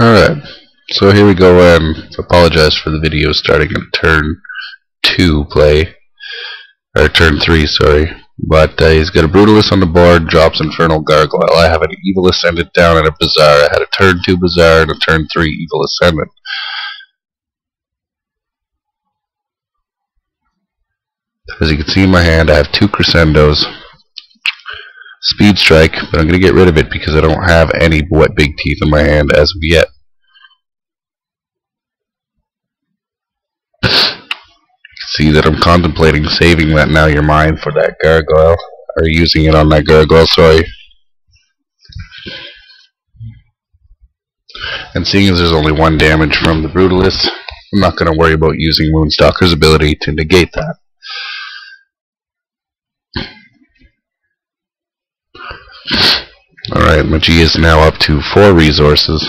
Alright, so here we go. I apologize for the video starting in turn 2 play, or turn 3, sorry, but he's got a Brutalist on the board, drops Infernal Gargoyle. I have an Evil Ascendant down and a Bazaar. I had a turn 2 Bazaar and a turn 3 Evil Ascendant. As you can see in my hand, I have two Crescendos. Speed Strike, but I'm going to get rid of it because I don't have any wet big teeth in my hand as of yet. See that I'm contemplating saving that Now You're Mine for that gargoyle, or using it on that gargoyle, sorry. And seeing as there's only one damage from the Brutalist, I'm not going to worry about using Moonstalker's ability to negate that. Alright, Magia is now up to 4 resources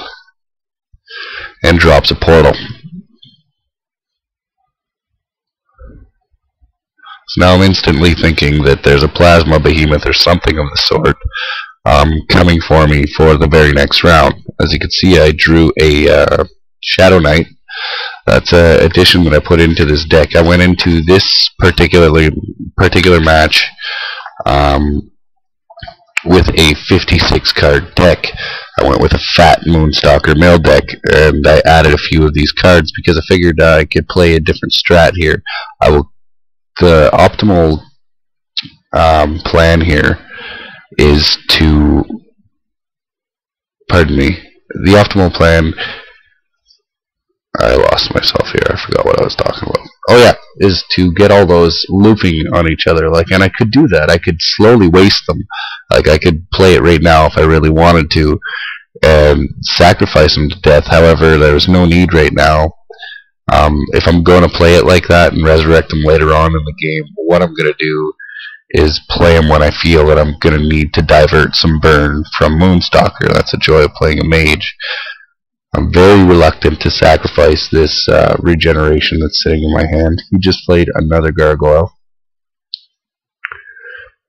and drops a portal. So now I'm instantly thinking that there's a plasma behemoth or something of the sort coming for me for the very next round. As you can see, I drew a Shadow Knight. That's an addition that I put into this deck. I went into this particular match with a 56 card deck. I went with a fat Moonstalker mill deck, and I added a few of these cards because I figured I could play a different strat here. The optimal plan here is to, pardon me, the optimal plan, I lost myself here, I forgot what I was talking about. Oh yeah, is to get all those looping on each other, like, and I could do that. I could slowly waste them. Like, I could play it right now if I really wanted to and sacrifice them to death. However, there's no need right now. If I'm going to play it like that and resurrect them later on in the game, what I'm going to do is play them when I feel that I'm going to need to divert some burn from Moonstalker. That's the joy of playing a mage. I'm very reluctant to sacrifice this regeneration that's sitting in my hand. He just played another gargoyle.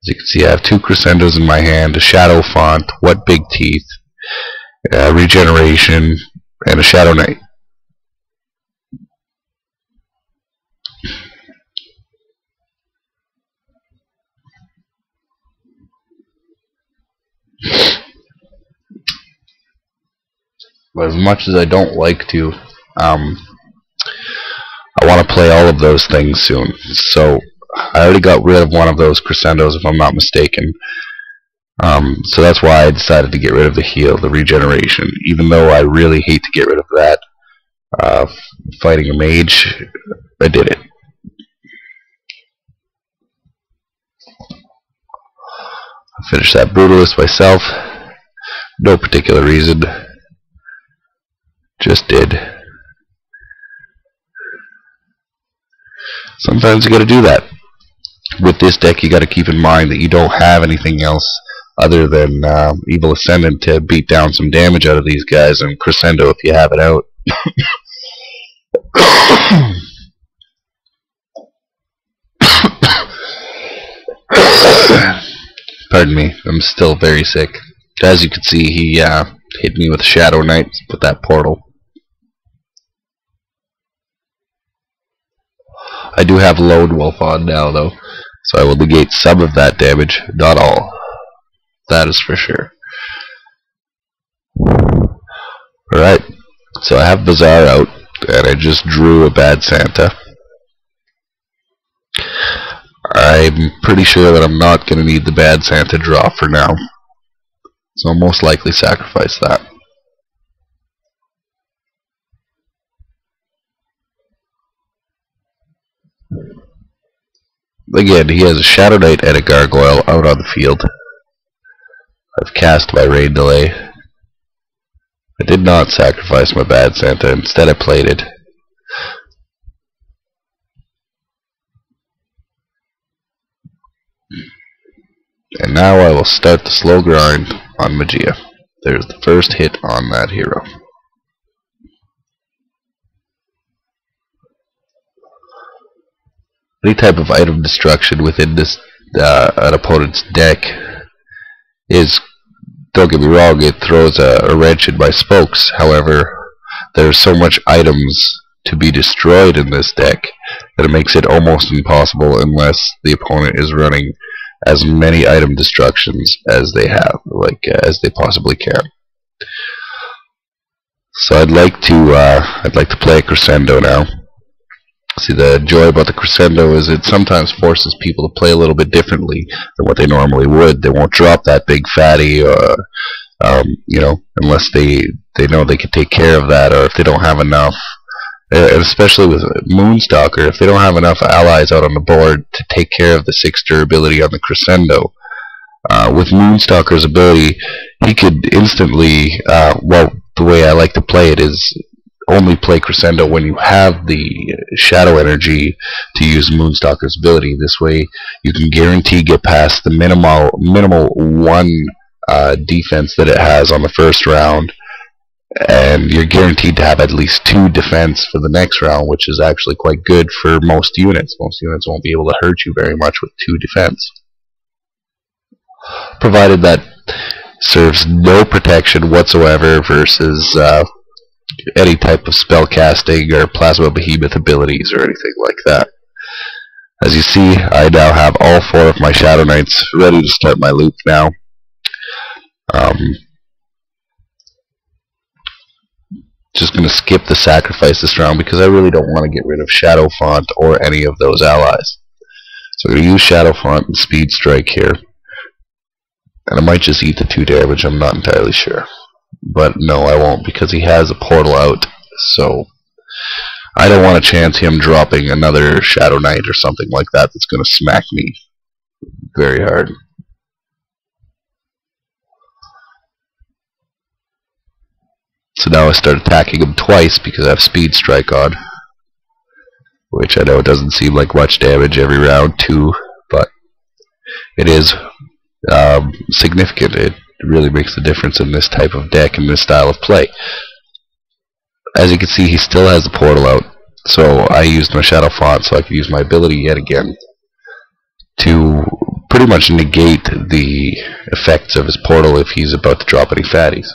As you can see, I have two Crescendos in my hand, a Shadow Font, What Big Teeth, Regeneration, and a Shadow Knight. But as much as I don't like to, I want to play all of those things soon. So I already got rid of one of those Crescendos, if I'm not mistaken. So that's why I decided to get rid of the heal, the regeneration. Even though I really hate to get rid of that, fighting a mage, I did it. I finished that Brutalist myself. No particular reason. Just did. Sometimes you gotta do that. With this deck, you gotta keep in mind that you don't have anything else other than Evil Ascendant to beat down some damage out of these guys, and Crescendo if you have it out. Pardon me, I'm still very sick. As you can see, he hit me with a Shadow Knight with that portal. I do have Lone Wolf on now, though, so I will negate some of that damage, not all. That is for sure. Alright, so I have Bazaar out, and I just drew a Bad Santa. I'm pretty sure that I'm not going to need the Bad Santa draw for now, so I'll most likely sacrifice that. Again, he has a Shadow Knight and a Gargoyle out on the field. I've cast my Rain Delay. I did not sacrifice my Bad Santa, instead I played it. And now I will start the slow grind on Magia. There's the first hit on that hero. Any type of item destruction within this an opponent's deck is Don't get me wrong, it throws a wrench in my spokes. However, there's so much items to be destroyed in this deck that it makes it almost impossible unless the opponent is running as many item destructions as they have, as they possibly can. So I'd like to play a Crescendo now. See, the joy about the Crescendo is it sometimes forces people to play a little bit differently than what they normally would. They won't drop that big fatty, you know, unless they know they can take care of that, or if they don't have enough. And especially with Moonstalker, if they don't have enough allies out on the board to take care of the 6 durability on the Crescendo, with Moonstalker's ability, he could instantly, well, the way I like to play it is only play Crescendo when you have the shadow energy to use Moonstalker's ability. This way you can guarantee get past the minimal 1 defense that it has on the first round, and you're guaranteed to have at least 2 defense for the next round, which is actually quite good for most units. Most units won't be able to hurt you very much with 2 defense, provided that serves no protection whatsoever versus any type of spell casting or plasma behemoth abilities or anything like that. As you see, I now have all 4 of my Shadow Knights ready to start my loop now. Just going to skip the sacrifice this round because I really don't want to get rid of Shadow Font or any of those allies. So I'm going to use Shadow Font and Speed Strike here. And I might just eat the 2 damage, I'm not entirely sure. But no, I won't, because he has a portal out, so I don't want to chance him dropping another Shadow Knight or something like that that's going to smack me very hard. So now I start attacking him twice because I have Speed Strike on, which I know doesn't seem like much damage every round too, but it is significant. It really makes a difference in this type of deck and this style of play. As you can see, he still has the portal out, so I used my Shadow Font so I could use my ability yet again to pretty much negate the effects of his portal if he's about to drop any fatties.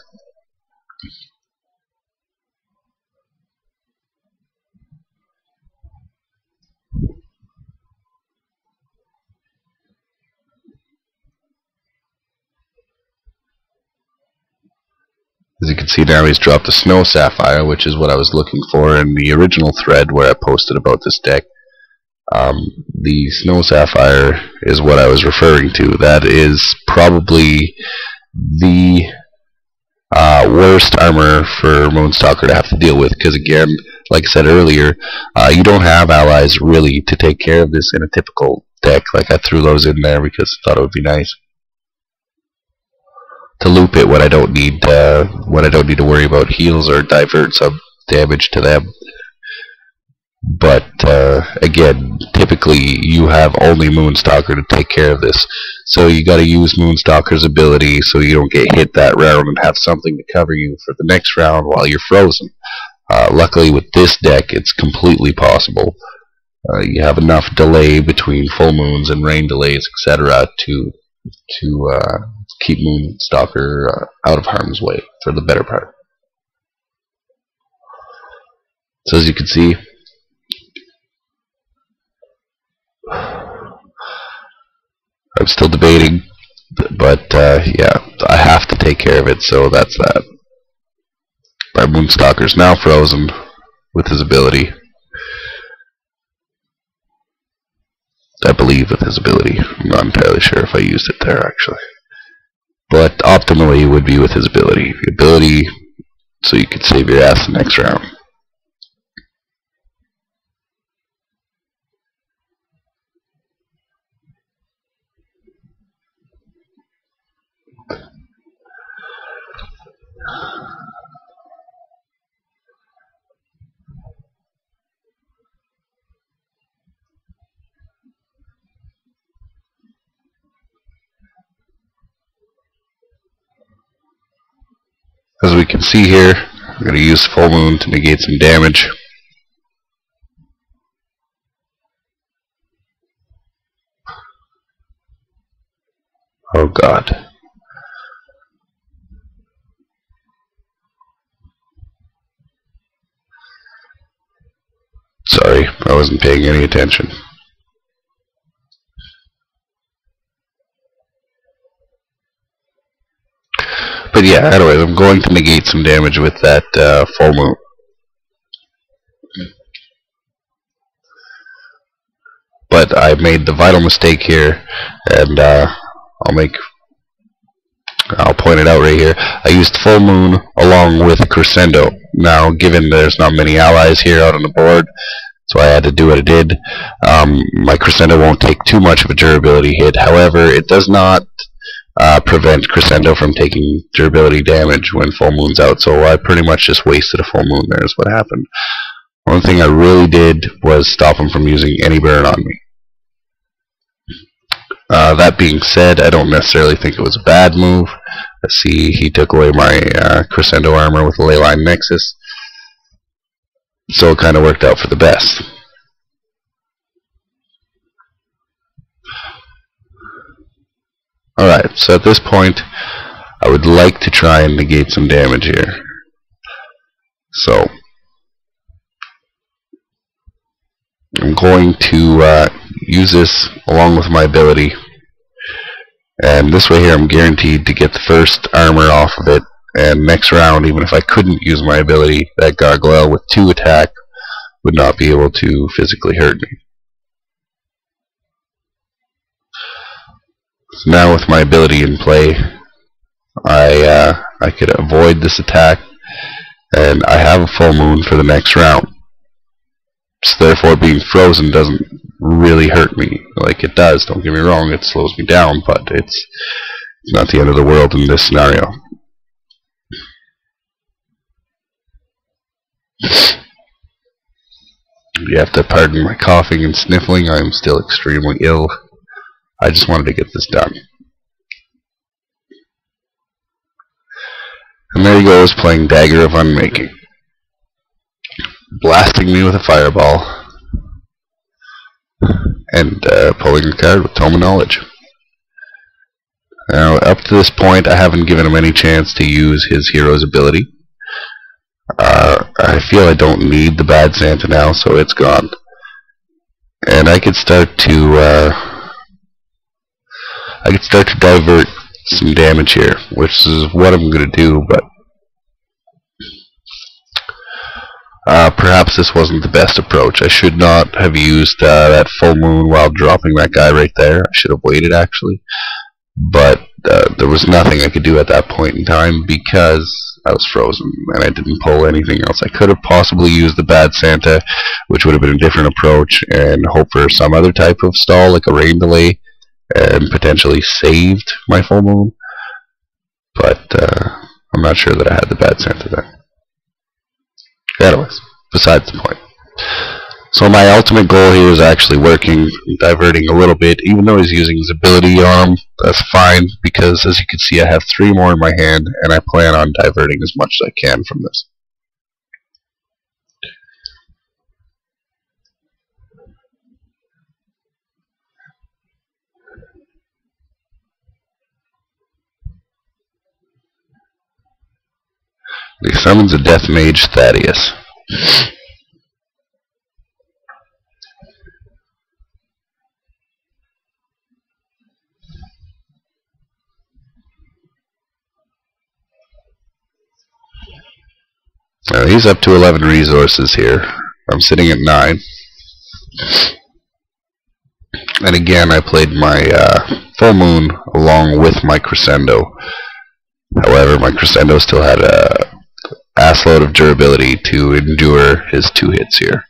As you can see now, he's dropped a Snow Sapphire, which is what I was looking for in the original thread where I posted about this deck. The Snow Sapphire is what I was referring to. That is probably the worst armor for Moonstalker to have to deal with, because again, like I said earlier, you don't have allies really to take care of this in a typical deck. Like, I threw those in there because I thought it would be nice to loop it when I don't need to worry about heals or divert some damage to them. But again, typically you have only Moonstalker to take care of this, so you got to use Moonstalker's ability so you don't get hit that round and have something to cover you for the next round while you're frozen. Luckily with this deck it's completely possible. You have enough delay between full moons and rain delays, etc., to keep Moonstalker out of harm's way for the better part. So as you can see, I'm still debating, but yeah, I have to take care of it, so that's that. My Moonstalker's now frozen with his ability. I believe with his ability. I'm not entirely sure if I used it there, actually. But optimally, it would be with his ability. The ability, so you could save your ass the next round. As we can see here, I'm going to use Full Moon to negate some damage. Oh god. Sorry, I wasn't paying any attention. But yeah, anyways, I'm going to negate some damage with that full moon. But I made the vital mistake here, and I'll point it out right here. I used full moon along with Crescendo. Now, given there's not many allies here out on the board, so I had to do what I did. My Crescendo won't take too much of a durability hit. However, it does not prevent Crescendo from taking durability damage when full moon's out, so I pretty much just wasted a full moon there is what happened. One thing I really did was stop him from using any burn on me. That being said, I don't necessarily think it was a bad move. Let's see, he took away my Crescendo armor with a Leyline Nexus, so it kind of worked out for the best. Alright, so at this point, I would like to try and negate some damage here. So, I'm going to use this along with my ability, and this way here I'm guaranteed to get the first armor off of it, and next round, even if I couldn't use my ability, that gargoyle with 2 attack would not be able to physically hurt me. So now with my ability in play, I could avoid this attack, and I have a full moon for the next round. So therefore being frozen doesn't really hurt me. Like it does, don't get me wrong, it slows me down, but it's not the end of the world in this scenario. You have to pardon my coughing and sniffling, I am still extremely ill. I just wanted to get this done. And there he goes, playing Dagger of Unmaking, blasting me with a fireball, and pulling a card with Tome of Knowledge. Now, up to this point, I haven't given him any chance to use his hero's ability. I feel I don't need the Bad Santa now, so it's gone. And I could start to divert some damage here, which is what I'm going to do, but perhaps this wasn't the best approach. I should not have used that full moon while dropping that guy right there. I should have waited, actually. But there was nothing I could do at that point in time because I was frozen and I didn't pull anything else. I could have possibly used the Bad Santa, which would have been a different approach, and hope for some other type of stall, like a rain delay, and potentially saved my full moon. But I'm not sure that I had the Bad Santa then. Anyways, besides the point. So my ultimate goal here is actually working, diverting a little bit, even though he's using his ability on him. That's fine, because as you can see I have 3 more in my hand, and I plan on diverting as much as I can from this. He summons a Death Mage Thaddeus. Now he's up to 11 resources here. I'm sitting at 9. And again, I played my full moon along with my Crescendo. However, my Crescendo still had a assload of durability to endure his 2 hits here.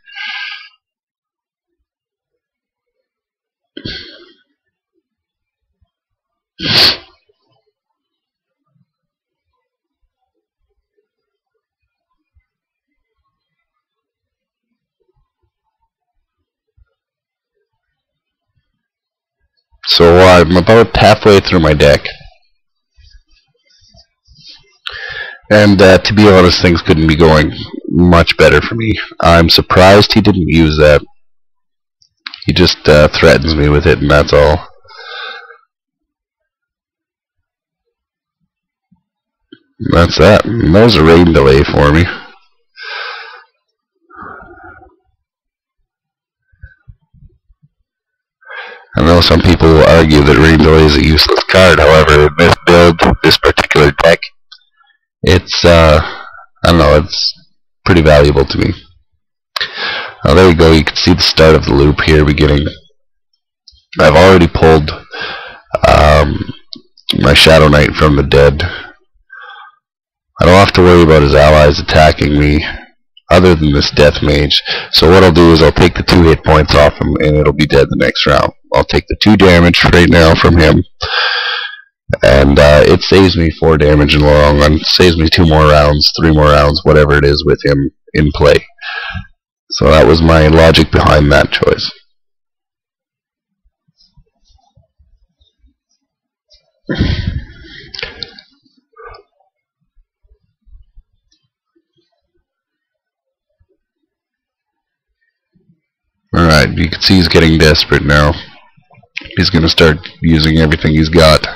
So I'm about halfway through my deck. And to be honest, things couldn't be going much better for me. I'm surprised he didn't use that. He just threatens me with it, and that's all. And that's that. And that was a rain delay for me. know some people will argue that Rain Delay is a useless card. However, in this build, this particular deck, it's, I don't know, it's pretty valuable to me. Oh, there we go. You can see the start of the loop here beginning. I've already pulled my Shadow Knight from the dead. I don't have to worry about his allies attacking me other than this Death Mage. So what I'll do is I'll take the 2 hit points off him and it'll be dead the next round. I'll take the 2 damage right now from him, and it saves me 4 damage in the long run. It saves me 2 more rounds, 3 more rounds, whatever it is with him in play. So that was my logic behind that choice. Alright, you can see he's getting desperate now. He's going to start using everything he's got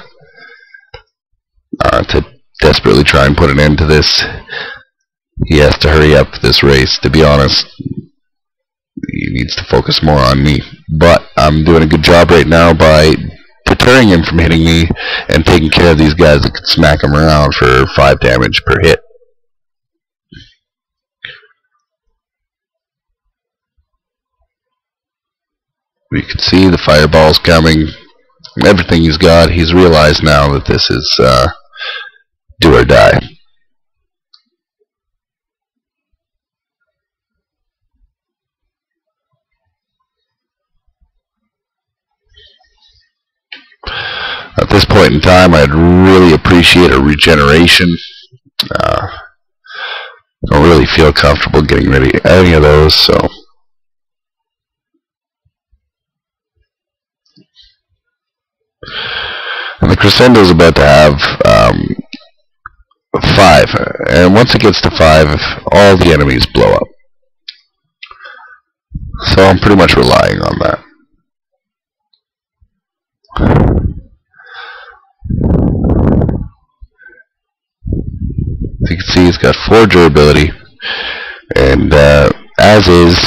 to desperately try and put an end to this. He has to hurry up this race. To be honest, he needs to focus more on me. But I'm doing a good job right now by deterring him from hitting me and taking care of these guys that can smack him around for 5 damage per hit. We can see the fireballs coming. Everything he's got, he's realized now that this is do or die. At this point in time, I'd really appreciate a regeneration. I don't really feel comfortable getting rid of any of those, so. And the Crescendo is about to have 5, and once it gets to 5, all the enemies blow up. So I'm pretty much relying on that. As you can see, he's got 4 durability, and as is,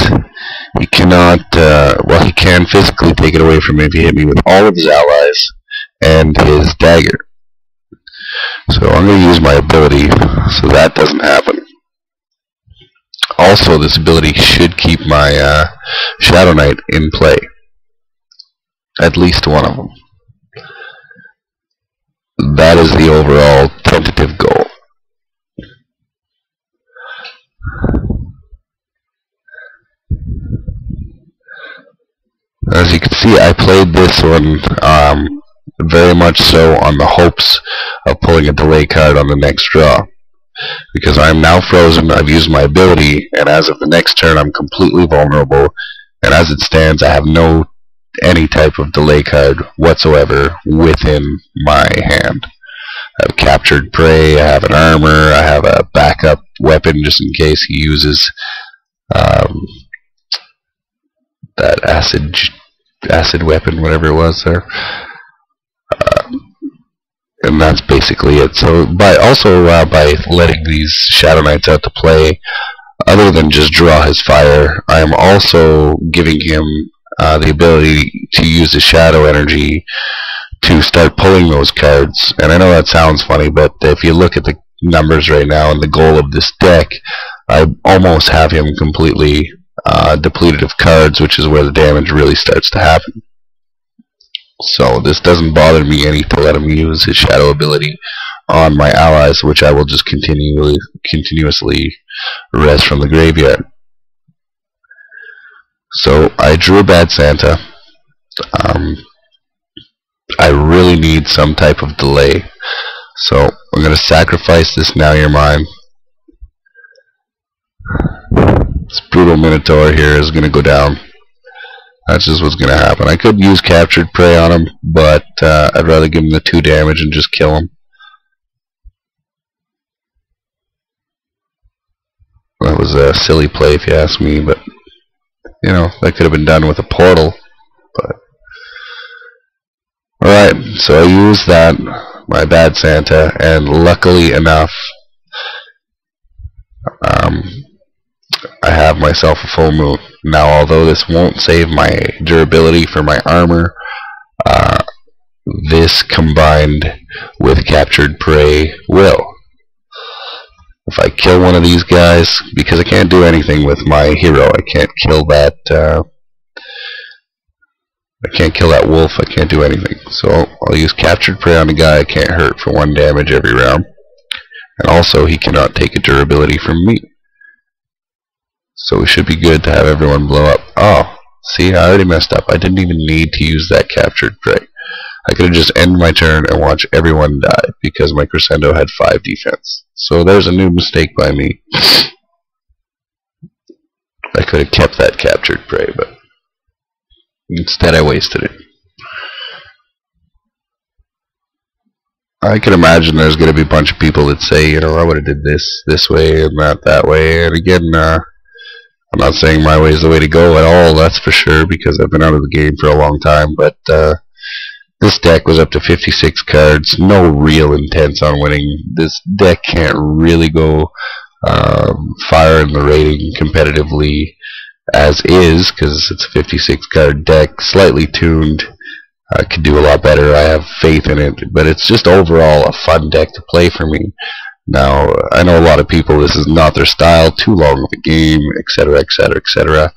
he cannot, well, he can physically take it away from me if he hit me with all of his allies and his dagger. So I'm going to use my ability so that doesn't happen. Also, this ability should keep my Shadow Knight in play. At least one of them. That is the overall tentative goal. As you can see, I played this one very much so on the hopes of pulling a delay card on the next draw, because I'm now frozen, I've used my ability, and as of the next turn I'm completely vulnerable, and as it stands I have no any type of delay card whatsoever within my hand. I have Captured Prey, I have an armor, I have a backup weapon just in case he uses that acid weapon, whatever it was there, and that's basically it. So by letting these Shadow Knights out to play, other than just draw his fire, I am also giving him the ability to use the shadow energy to start pulling those cards. And I know that sounds funny, but if you look at the numbers right now and the goal of this deck, I almost have him completely depleted of cards, which is where the damage really starts to happen. So this doesn't bother me any to let him use his shadow ability on my allies, which I will just continuously res from the graveyard. So I drew a Bad Santa. I really need some type of delay, so I'm going to sacrifice this Now You're Mine. This Brutal Minotaur here is going to go down. That's just what's going to happen. I could use Captured Prey on him, but I'd rather give him the 2 damage and just kill him. That was a silly play if you ask me, but you know, that could have been done with a portal. But alright, so I used that, my Bad Santa, and luckily enough, I have myself a full moon. Now, although this won't save my durability for my armor, this combined with Captured Prey will. If I kill one of these guys, because I can't do anything with my hero, I can't kill that wolf, I can't do anything. So I'll use Captured Prey on a guy I can't hurt for 1 damage every round. And also he cannot take a durability from me. So it should be good to have everyone blow up. Oh, see, I already messed up. I didn't even need to use that Captured Prey. I could have just ended my turn and watched everyone die because my Crescendo had 5 defense. So there's a new mistake by me. I could have kept that Captured Prey, but instead I wasted it. I can imagine there's going to be a bunch of people that say, you know, I would have did this way and not that way. And again, I'm not saying my way is the way to go at all, that's for sure, because I've been out of the game for a long time, but this deck was up to 56 cards, no real intents on winning. This deck can't really go fire in the rating competitively as is, because it's a 56 card deck, slightly tuned. I could do a lot better, I have faith in it, but it's just overall a fun deck to play for me. Now, I know a lot of people, this is not their style, too long of a game, etc, etc, etc.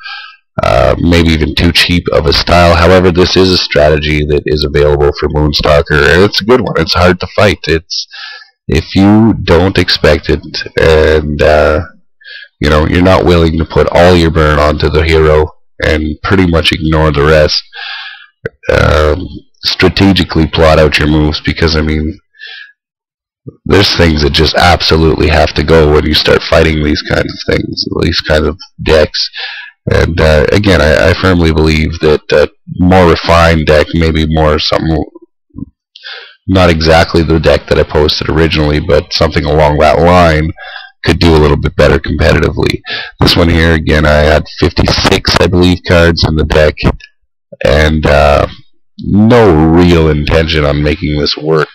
Maybe even too cheap of a style. However, this is a strategy that is available for Moonstalker, and it's a good one. It's hard to fight. It's if you don't expect it, and you know, you're not willing to put all your burn onto the hero and pretty much ignore the rest. Strategically plot out your moves, because I mean, there's things that just absolutely have to go when you start fighting these kinds of things, these kinds of decks. And again, I firmly believe that a more refined deck, maybe more something, not exactly the deck that I posted originally, but something along that line could do a little bit better competitively. This one here, again, I had 56, I believe, cards in the deck, and no real intention on making this work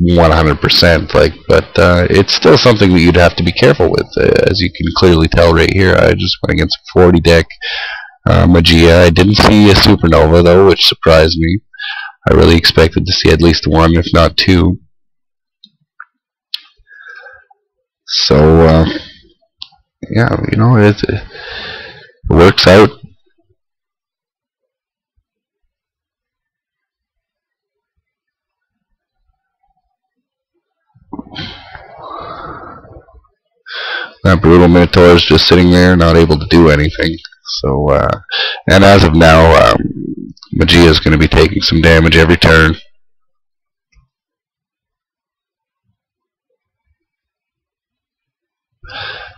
100%, like, but it's still something that you'd have to be careful with, as you can clearly tell right here. I just went against a 40 deck Magia. I didn't see a supernova though, which surprised me. I really expected to see at least one, if not two. So yeah, you know, it works out. That Brutal Minotaur is just sitting there, not able to do anything. So, and as of now, Magia is going to be taking some damage every turn.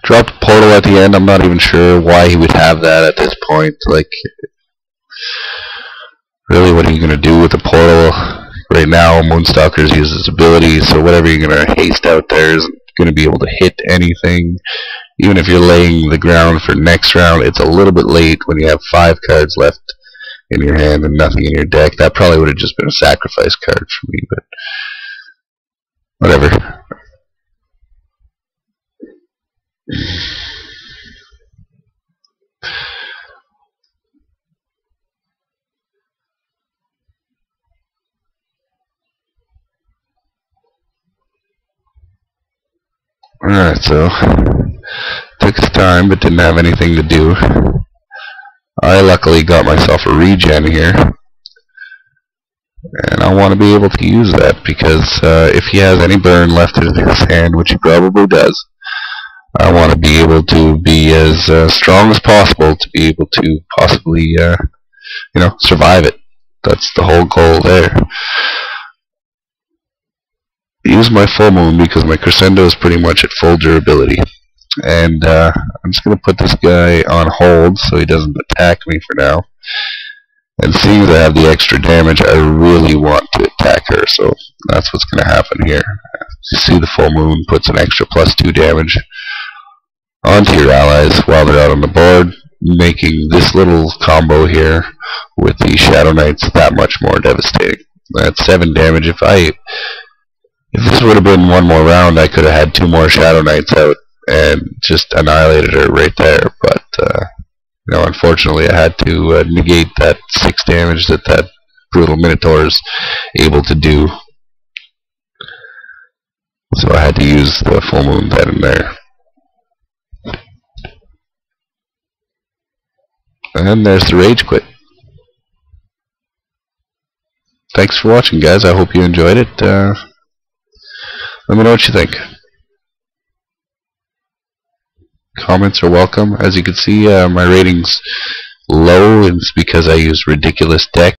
Dropped a portal at the end. I'm not even sure why he would have that at this point. Like, really, what are you going to do with a portal? Right now, Moonstalker's uses his ability, so whatever you're going to haste out there is going to be able to hit anything. Even if you're laying the ground for next round, it's a little bit late when you have 5 cards left in your hand and nothing in your deck. That probably would have just been a sacrifice card for me, but whatever. Alright, so took his time but didn't have anything to do. I luckily got myself a regen here, and I want to be able to use that, because if he has any burn left in his hand, which he probably does, I want to be able to be as strong as possible to be able to possibly you know, survive it. That's the whole goal there. Use my full moon because my Crescendo is pretty much at full durability, and I'm just going to put this guy on hold so he doesn't attack me for now, and seeing as I have the extra damage, I really want to attack her, so that's what's going to happen here. You see the full moon puts an extra +2 damage onto your allies while they're out on the board, making this little combo here with the Shadow Knights that much more devastating. That's 7 damage. If this would have been one more round, I could have had 2 more Shadow Knights out and just annihilated her right there, but you know, unfortunately I had to negate that 6 damage that Brutal Minotaur is able to do. So I had to use the full moon pad in there. And there's the rage quit. Thanks for watching, guys. I hope you enjoyed it. Let me know what you think. Comments are welcome. As you can see, my rating's low, and it's because I use ridiculous deck.